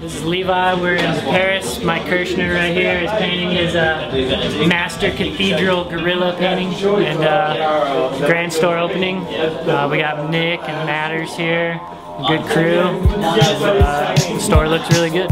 This is Levi. We're in Paris. Mike Kershnar right here is painting his master cathedral gorilla painting, and grand store opening. We got Nick and Madars here, good crew. Store looks really good.